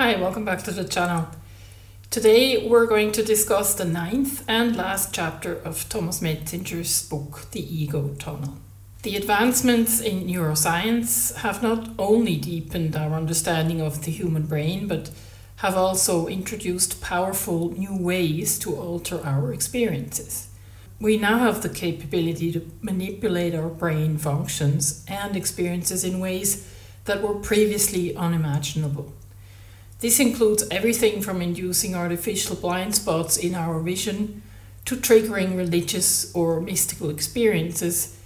Hi, welcome back to the channel. Today we're going to discuss the 9th and last chapter of Thomas Metzinger's book, The Ego Tunnel. The advancements in neuroscience have not only deepened our understanding of the human brain, but have also introduced powerful new ways to alter our experiences. We now have the capability to manipulate our brain functions and experiences in ways that were previously unimaginable. This includes everything from inducing artificial blind spots in our vision to triggering religious or mystical experiences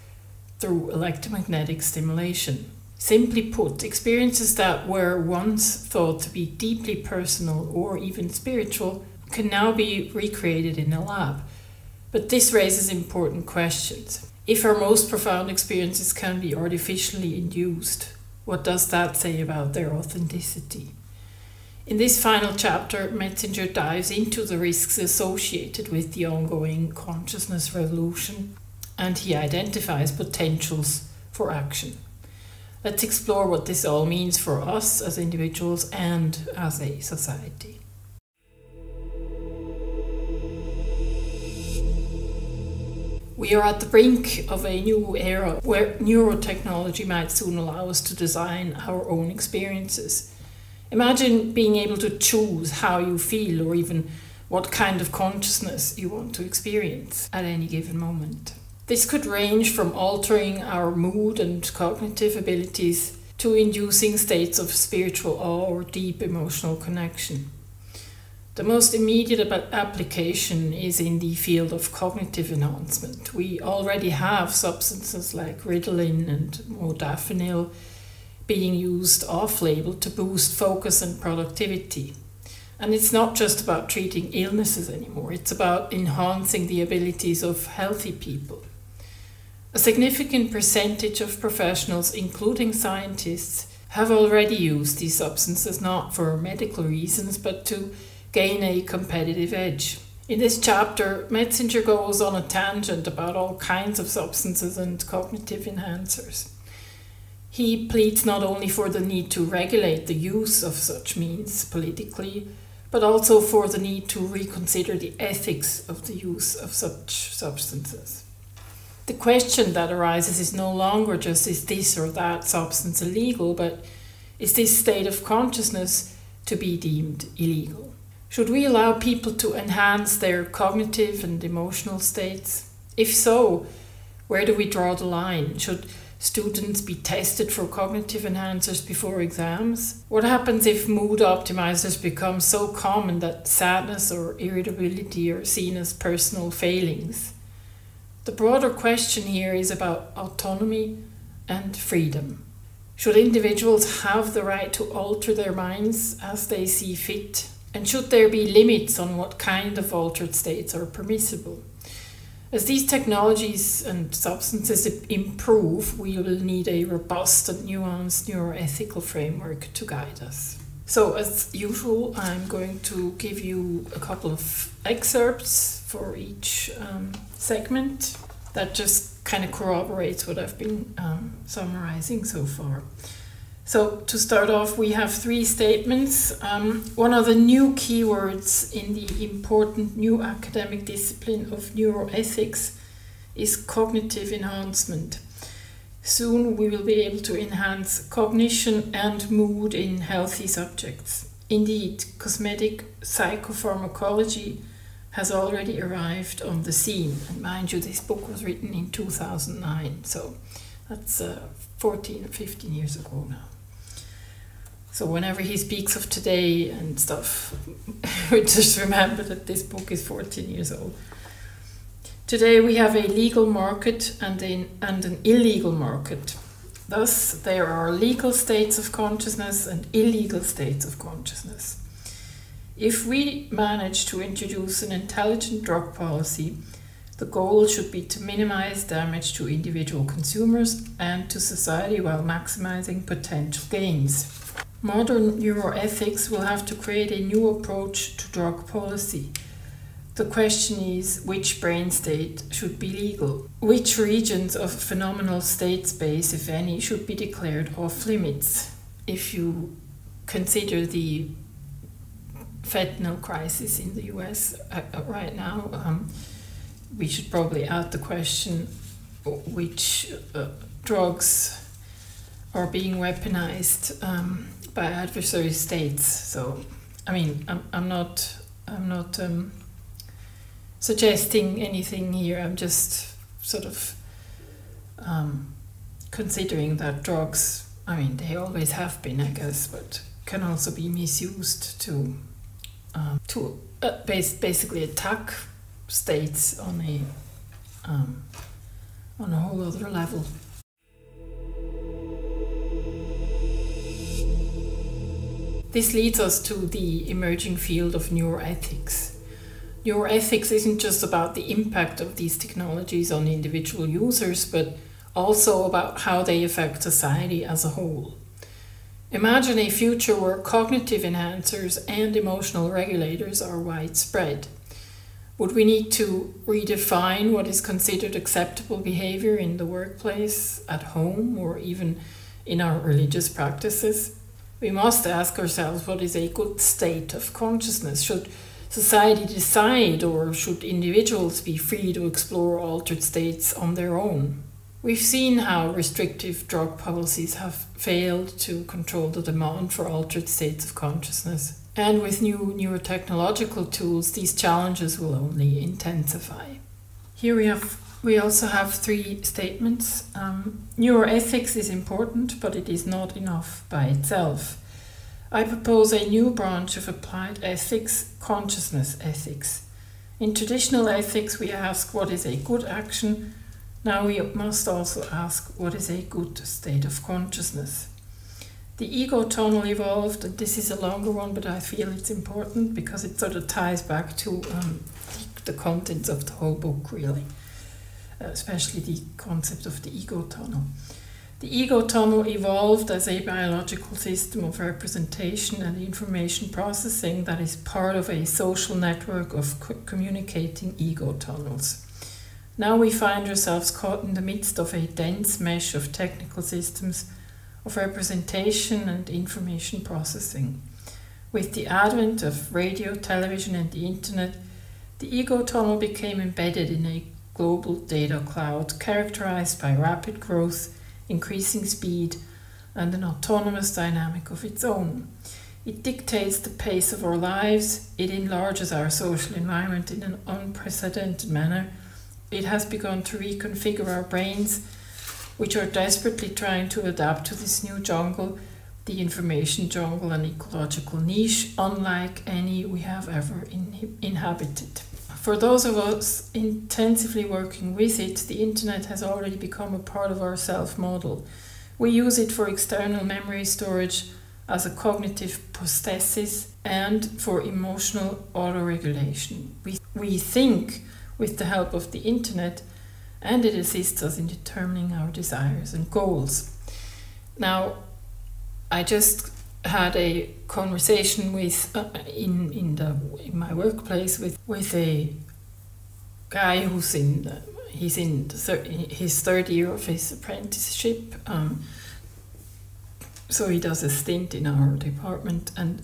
through electromagnetic stimulation. Simply put, experiences that were once thought to be deeply personal or even spiritual can now be recreated in a lab. But this raises important questions. If our most profound experiences can be artificially induced, what does that say about their authenticity? In this final chapter, Metzinger dives into the risks associated with the ongoing consciousness revolution, and he identifies potentials for action. Let's explore what this all means for us as individuals and as a society. We are at the brink of a new era where neurotechnology might soon allow us to design our own experiences. Imagine being able to choose how you feel or even what kind of consciousness you want to experience at any given moment. This could range from altering our mood and cognitive abilities to inducing states of spiritual awe or deep emotional connection. The most immediate application is in the field of cognitive enhancement. We already have substances like Ritalin and Modafinil being used off-label to boost focus and productivity. And it's not just about treating illnesses anymore, it's about enhancing the abilities of healthy people. A significant percentage of professionals, including scientists, have already used these substances not for medical reasons, but to gain a competitive edge. In this chapter, Metzinger goes on a tangent about all kinds of substances and cognitive enhancers. He pleads not only for the need to regulate the use of such means politically, but also for the need to reconsider the ethics of the use of such substances. The question that arises is no longer just is this or that substance illegal, but is this state of consciousness to be deemed illegal? Should we allow people to enhance their cognitive and emotional states? If so, where do we draw the line? Should students be tested for cognitive enhancers before exams? What happens if mood optimizers become so common that sadness or irritability are seen as personal failings? The broader question here is about autonomy and freedom. Should individuals have the right to alter their minds as they see fit? And should there be limits on what kind of altered states are permissible? As these technologies and substances improve, we will need a robust and nuanced neuroethical framework to guide us. So, as usual, I'm going to give you a couple of excerpts for each segment that just kind of corroborates what I've been summarizing so far. So, to start off, we have three statements. One of the new keywords in the important new academic discipline of neuroethics is cognitive enhancement. Soon we will be able to enhance cognition and mood in healthy subjects. Indeed, cosmetic psychopharmacology has already arrived on the scene. And mind you, this book was written in 2009, so that's 14 or 15 years ago now. So whenever he speaks of today and stuff, just remember that this book is 14 years old. Today we have a legal market and an illegal market. Thus, there are legal states of consciousness and illegal states of consciousness. If we manage to introduce an intelligent drug policy, the goal should be to minimize damage to individual consumers and to society while maximizing potential gains. Modern neuroethics will have to create a new approach to drug policy. The question is, which brain state should be legal? Which regions of phenomenal state space, if any, should be declared off limits? If you consider the fentanyl crisis in the US right now, we should probably add the question which drugs are being weaponized by adversary states. So, I mean, I'm not suggesting anything here. I'm just sort of considering that drugs, I mean, they always have been, I guess, but can also be misused to basically attack states on a whole other level. This leads us to the emerging field of neuroethics. Neuroethics isn't just about the impact of these technologies on individual users, but also about how they affect society as a whole. Imagine a future where cognitive enhancers and emotional regulators are widespread. Would we need to redefine what is considered acceptable behavior in the workplace, at home, or even in our religious practices? We must ask ourselves, what is a good state of consciousness? Should society decide, or should individuals be free to explore altered states on their own? We've seen how restrictive drug policies have failed to control the demand for altered states of consciousness. And with new neurotechnological tools, these challenges will only intensify. Here we also have three statements. Neuroethics is important, but it is not enough by itself. I propose a new branch of applied ethics, consciousness ethics. In traditional ethics, we ask what is a good action. Now we must also ask what is a good state of consciousness. The ego tunnel evolved, and this is a longer one, but I feel it's important because it sort of ties back to the contents of the whole book, really. Especially the concept of the ego tunnel. The ego tunnel evolved as a biological system of representation and information processing that is part of a social network of communicating ego tunnels. Now we find ourselves caught in the midst of a dense mesh of technical systems of representation and information processing. With the advent of radio, television, and the internet, the ego tunnel became embedded in a global data cloud characterized by rapid growth, increasing speed, and an autonomous dynamic of its own. It dictates the pace of our lives, it enlarges our social environment in an unprecedented manner. It has begun to reconfigure our brains, which are desperately trying to adapt to this new jungle, the information jungle, an ecological niche unlike any we have ever inhabited. For those of us intensively working with it, the internet has already become a part of our self-model. We use it for external memory storage, as a cognitive prosthesis, and for emotional auto-regulation. We think with the help of the internet, and it assists us in determining our desires and goals. Now, I just had a conversation with in my workplace with a guy who's in his third year of his apprenticeship. So he does a stint in our department, and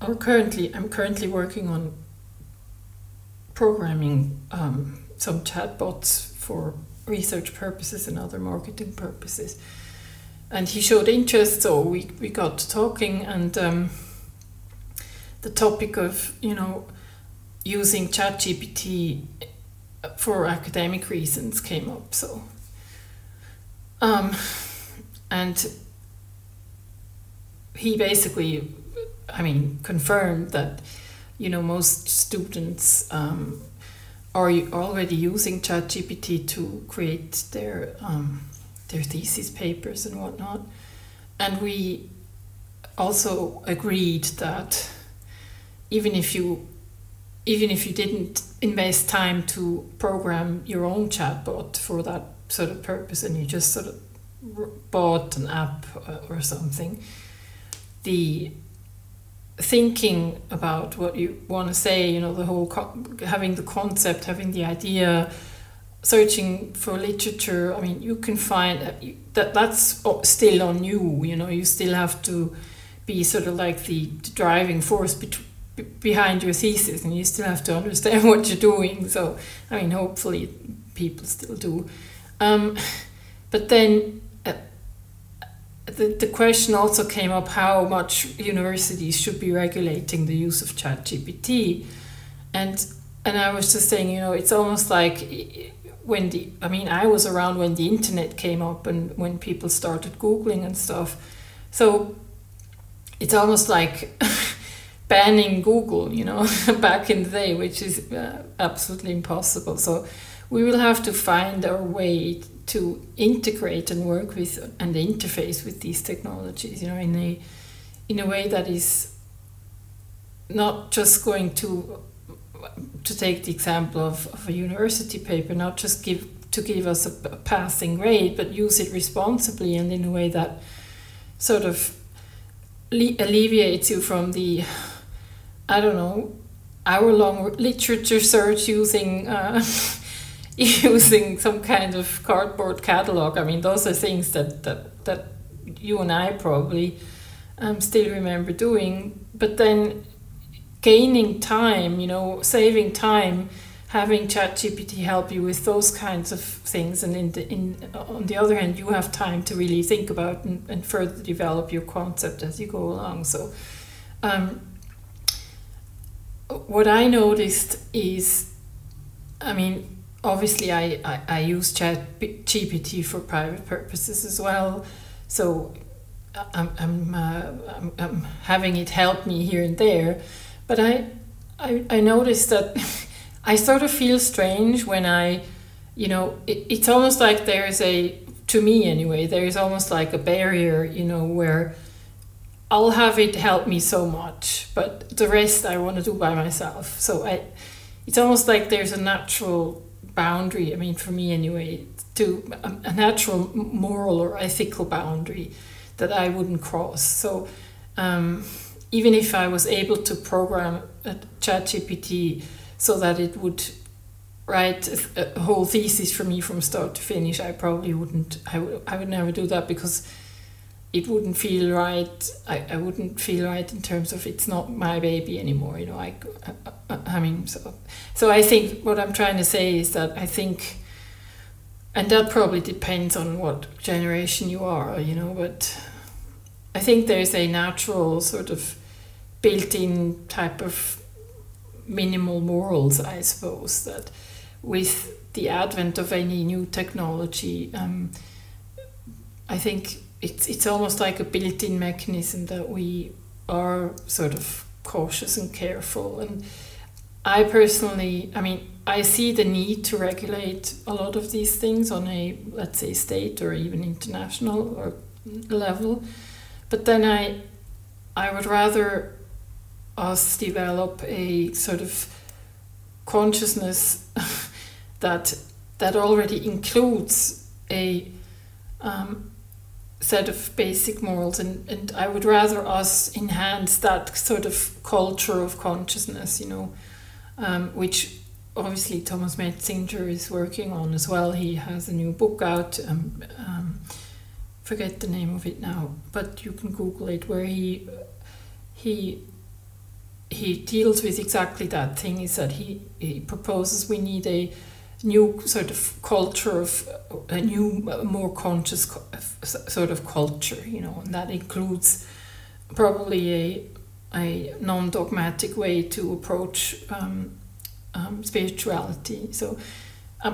I'm currently working on programming some chatbots for research purposes and other marketing purposes. And he showed interest, so we got to talking, and the topic of, you know, using ChatGPT for academic reasons came up. So, and he basically, I mean, confirmed that, you know, most students are already using ChatGPT to create their thesis papers and whatnot. And we also agreed that even if you didn't invest time to program your own chatbot for that sort of purpose, and you just sort of bought an app or something, the thinking about what you want to say, you know, the whole having the concept, having the idea, searching for literature, I mean, you can find that's still on you, you know, you still have to be sort of like the driving force behind your thesis, and you still have to understand what you're doing. So, I mean, hopefully people still do. But then the question also came up how much universities should be regulating the use of ChatGPT. And I was just saying, you know, it's almost like when the, I mean, I was around when the internet came up and when people started Googling and stuff. So it's almost like banning Google, you know, back in the day, which is absolutely impossible. So we will have to find our way to integrate and work with and interface with these technologies, you know, in a way that is not just going to take the example of a university paper, not just give us a passing grade, but use it responsibly and in a way that sort of alleviates you from the, I don't know, hour-long literature search using using some kind of cardboard catalog. I mean, those are things that you and I probably still remember doing. But then gaining time, you know, saving time, having ChatGPT help you with those kinds of things, and on the other hand, you have time to really think about and further develop your concept as you go along. So what I noticed is, I mean, obviously I use ChatGPT for private purposes as well, so I'm having it help me here and there. But I noticed that I sort of feel strange when I, you know, it's almost like there is a, to me anyway, there is almost like a barrier, you know, where I'll have it help me so much, but the rest I want to do by myself. So it's almost like there's a natural boundary, I mean, for me anyway, to a natural moral or ethical boundary that I wouldn't cross. So, even if I was able to program ChatGPT so that it would write a whole thesis for me from start to finish, I probably wouldn't. I would never do that because it wouldn't feel right. I wouldn't feel right in terms of it's not my baby anymore. You know, I mean, so I think what I'm trying to say is that I think, and that probably depends on what generation you are, you know, but I think there's a natural sort of built-in type of minimal morals, I suppose, that with the advent of any new technology, I think it's almost like a built-in mechanism that we are sort of cautious and careful. And I personally, I mean, I see the need to regulate a lot of these things on a, let's say, state or even international or level. But then I would rather us develop a sort of consciousness that already includes a set of basic morals, and I would rather us enhance that sort of culture of consciousness, you know, which obviously Thomas Metzinger is working on as well. He has a new book out. Forget the name of it now, but you can Google it, where he deals with exactly that thing, is that he proposes we need a new sort of culture, of a new, more conscious sort of culture, you know, and that includes probably a non-dogmatic way to approach spirituality. So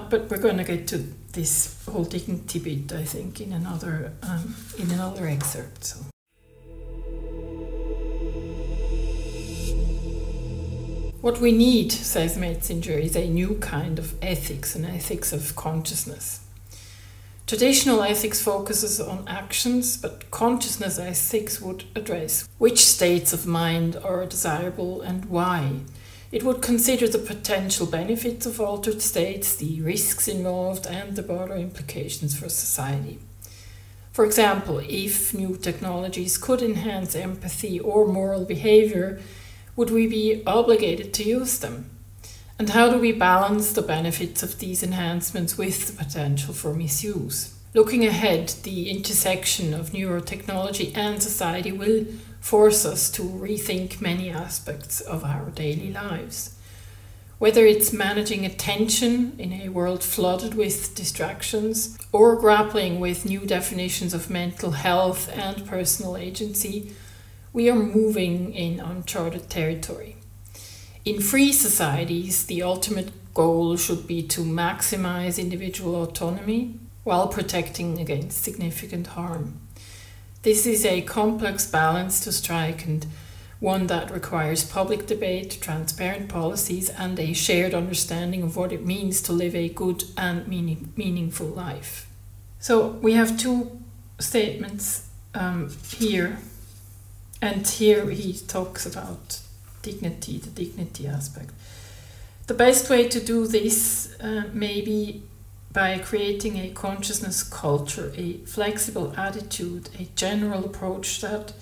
but we're going to get to this whole dignity bit, I think, in another excerpt. So. What we need, says Metzinger, is a new kind of ethics, an ethics of consciousness. Traditional ethics focuses on actions, but consciousness ethics would address which states of mind are desirable and why. It would consider the potential benefits of altered states, the risks involved, and the broader implications for society. For example, if new technologies could enhance empathy or moral behavior, would we be obligated to use them? And how do we balance the benefits of these enhancements with the potential for misuse? Looking ahead, the intersection of neurotechnology and society will force us to rethink many aspects of our daily lives. Whether it's managing attention in a world flooded with distractions, or grappling with new definitions of mental health and personal agency, we are moving in uncharted territory. In free societies, the ultimate goal should be to maximize individual autonomy while protecting against significant harm. This is a complex balance to strike, and one that requires public debate, transparent policies, and a shared understanding of what it means to live a good and meaningful life. So we have two statements here, and here he talks about dignity, the dignity aspect. The best way to do this may be by creating a consciousness culture, a flexible attitude, a general approach that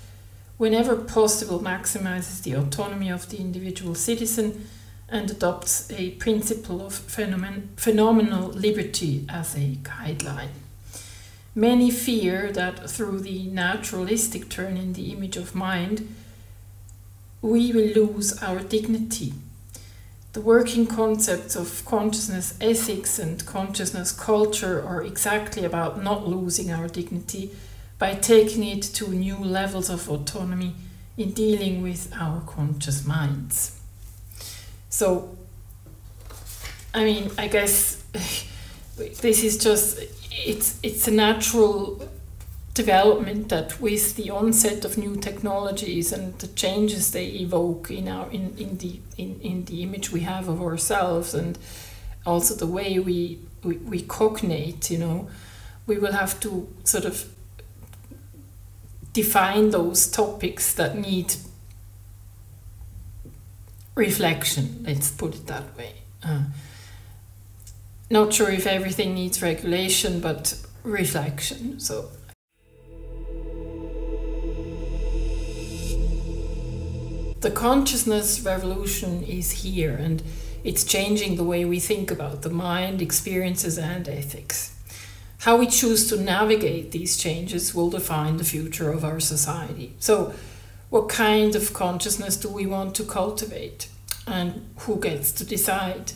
whenever possible maximizes the autonomy of the individual citizen and adopts a principle of phenomenal liberty as a guideline. Many fear that through the naturalistic turn in the image of mind, we will lose our dignity. The working concepts of consciousness ethics and consciousness culture are exactly about not losing our dignity, by taking it to new levels of autonomy in dealing with our conscious minds. So, I mean, I guess this is just, it's a natural development that with the onset of new technologies and the changes they evoke in our in the image we have of ourselves, and also the way we cognate, you know, we will have to sort of define those topics that need reflection, let's put it that way. Not sure if everything needs regulation, but reflection. So. The consciousness revolution is here, and it's changing the way we think about the mind, experiences, and ethics. How we choose to navigate these changes will define the future of our society. So, what kind of consciousness do we want to cultivate? And who gets to decide?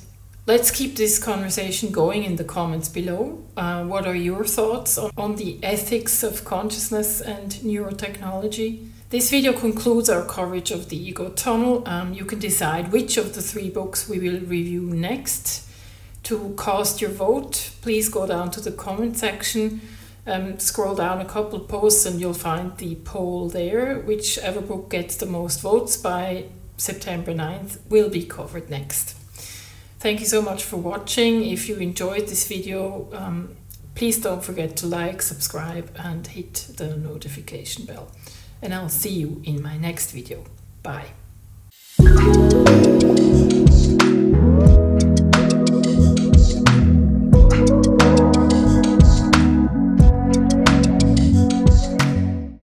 Let's keep this conversation going in the comments below. What are your thoughts on the ethics of consciousness and neurotechnology? This video concludes our coverage of the Ego Tunnel. You can decide which of the three books we will review next. To cast your vote, please go down to the comment section, scroll down a couple posts, and you'll find the poll there. Whichever book gets the most votes by September 9th will be covered next. Thank you so much for watching. If you enjoyed this video, please don't forget to like, subscribe, and hit the notification bell. And I'll see you in my next video. Bye.